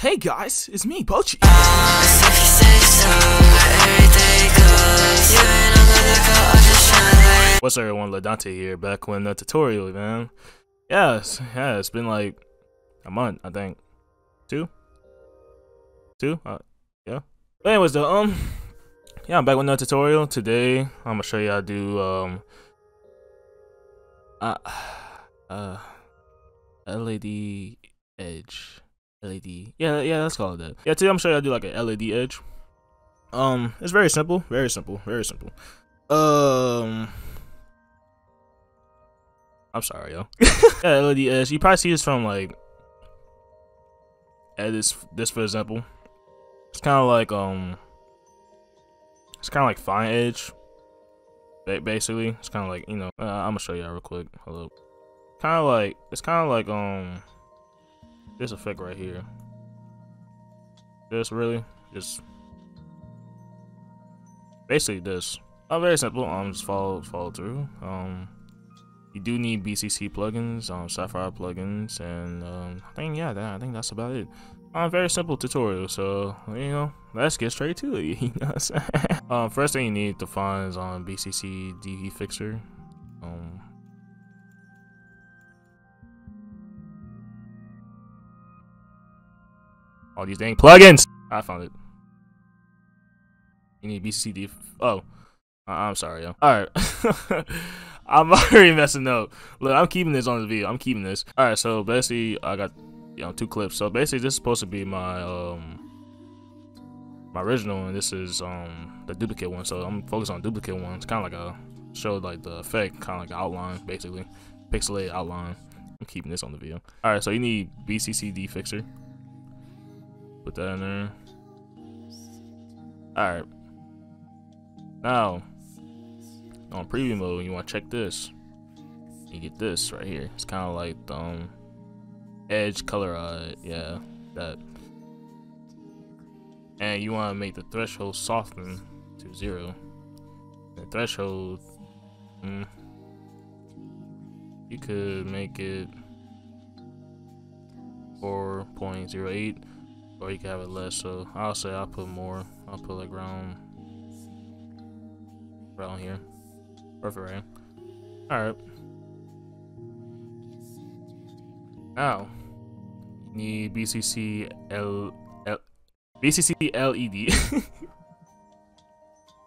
Hey guys, it's me, Bochi. What's up, everyone? LaDante here, back with the tutorial, man. Yeah, it's been like a month, I think. Two? Yeah. But anyways, though, yeah, I'm back with another tutorial. Today, I'm gonna show you how to do, LED EDGE. LED, yeah, let's call it that. Yeah, today I'm showing you how to do like an LED edge. It's very simple. I'm sorry, yo. Yeah, LED edge. You probably see this from like this for example. It's kind of like fine edge. Basically, it's kind of like, you know. I'm gonna show you that real quick. Hello. Kind of like this effect right here. This really just basically this. Very simple. Just follow through. You do need BCC plugins, Sapphire plugins, and I think that's about it. Very simple tutorial. So you know, let's get straight to it. You know what I'm saying? First thing you need to find is on BCC DE Fixer. All these dang plugins! I found it. You need BCC DE. Oh, I'm sorry, yo. Alright. I'm already messing up. Look, I'm keeping this on the video. I'm keeping this. Alright, so basically, I got, you know, 2 clips. So basically, this is supposed to be my, my original, and this is, the duplicate one. So I'm focused on the duplicate one. It's kind of like a, showed like the effect, kind of like an outline, basically. Pixelated outline. I'm keeping this on the video. Alright, so you need BCC DE Fixer. Put that in there. Alright. Now, on preview mode, you want to check this. You get this right here. It's kind of like the edge color. Yeah, that. And you want to make the threshold soften to 0. The threshold, you could make it 4.08. Or you can have it less, so I'll say I'll put more. I'll put like around here. Perfect, right? Alright. Now, you need BCC LED.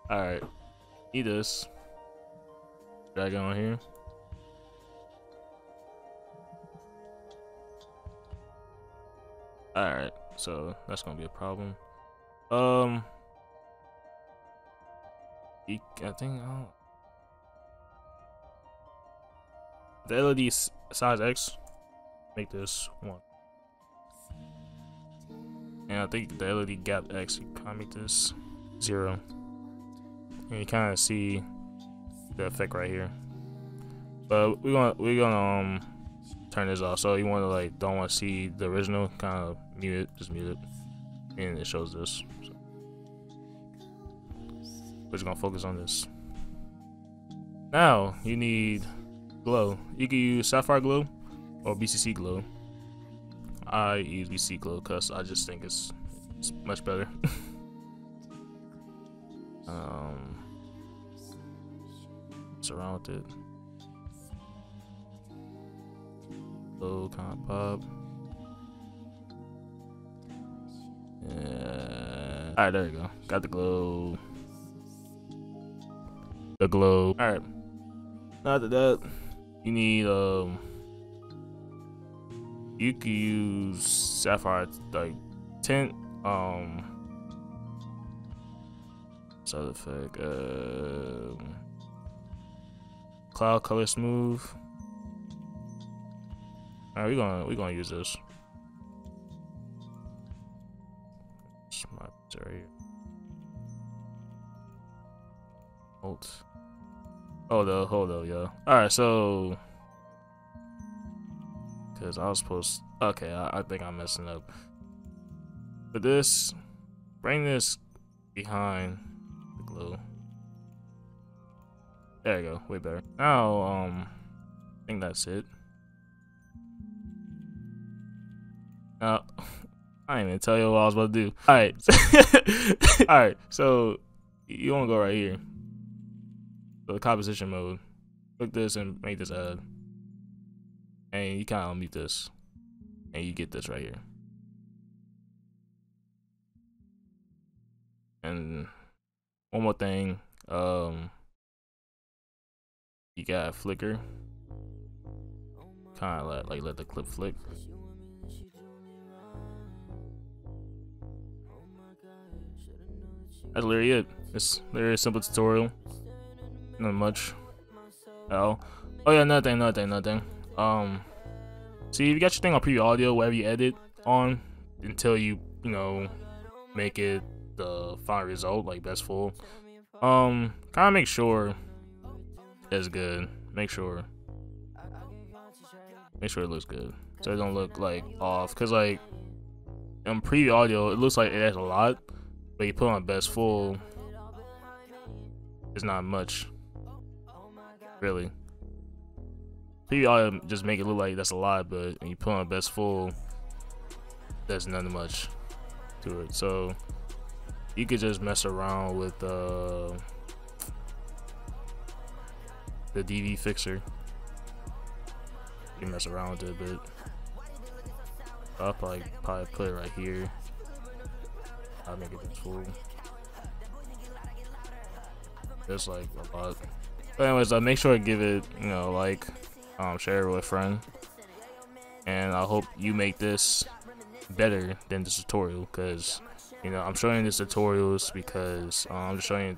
Alright. Need this. Drag it on here. Alright. So that's gonna be a problem. The LED size X. Make this 1. And I think the LED gap X. You kind of make this 0. And you kind of see the effect right here. But we're gonna turn this off. So you want to like don't want to see the original, kind of mute it, just mute it, and it shows this. So we're just gonna focus on this. Now you need glow. You can use Sapphire glow or BCC glow. I use BCC glow because I just think it's much better. What's around with it? Low kind of pop. Yeah. Alright, there you go. Got the glow. The glow. Alright. After that, you need you can use Sapphire like tint. Side effect. Cloud color smooth. All right, we're gonna use this. Hold up, yeah. All right, so because I was supposed, okay, I think I'm messing up. But this, bring this behind the glue. There you go, way better. Now, I think that's it. I ain't gonna tell you what I was about to do. All right. All right. So you want to go right here. So the composition mode. Click this and make this add. And you kind of unmute this. And you get this right here. And one more thing. You got flicker. Kind of like let the clip flick. That's literally it. It's literally a simple tutorial. Not much at all. Oh yeah, nothing. See, if you got your thing on preview audio, whatever you edit on, until you know, make it the final result, like best full. Kind of make sure it's good. Make sure it looks good, so it don't look like off. Cause like in preview audio, it looks like it has a lot. But you put on best full, it's not much, really. Preview audio just make it look like that's a lot, but when you put on best full, there's nothing much to it. So you could just mess around with the DV fixer. You mess around with it a bit. I'll probably put it right here. I'll make it full. There's like a lot. But anyways, make sure to give it, you know, like, share it with a friend. And I hope you make this better than this tutorial, because you know I'm showing these tutorials because I'm showing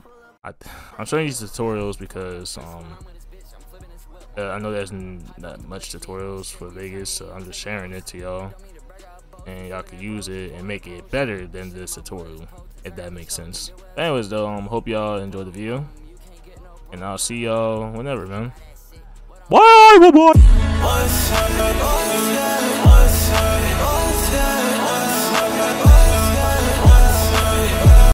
these tutorials because I know there's not much tutorials for Vegas, so I'm just sharing it to y'all. And y'all can use it and make it better than this tutorial, if that makes sense. Anyways though, hope y'all enjoyed the video, and I'll see y'all whenever, man. Bye, bye, bye.